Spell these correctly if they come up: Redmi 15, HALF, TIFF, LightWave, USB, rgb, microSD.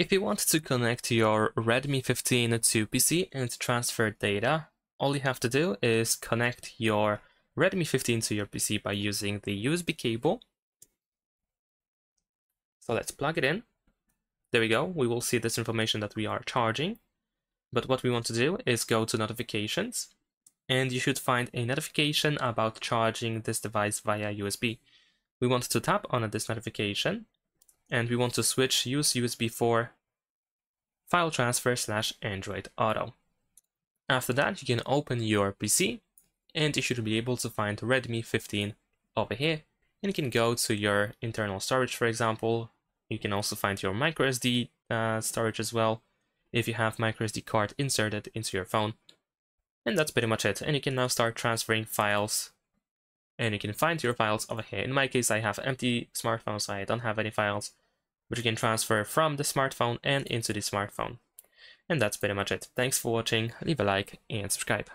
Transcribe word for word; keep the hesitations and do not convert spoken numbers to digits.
If you want to connect your Redmi fifteen to P C and transfer data, all you have to do is connect your Redmi fifteen to your P C by using the U S B cable. So let's plug it in. There we go. We will see this information that we are charging. But what we want to do is go to notifications, and you should find a notification about charging this device via U S B. We want to tap on this notification, and we want to switch use U S B for file transfer slash Android Auto. After that, you can open your P C, and you should be able to find Redmi fifteen over here. And you can go to your internal storage, for example. You can also find your micro S D uh, storage as well, if you have micro S D card inserted into your phone. And that's pretty much it. And you can now start transferring files, and you can find your files over here. In my case, I have empty smartphones, so I don't have any files, but you can transfer from the smartphone and into the smartphone. And that's pretty much it. Thanks for watching. Leave a like and subscribe.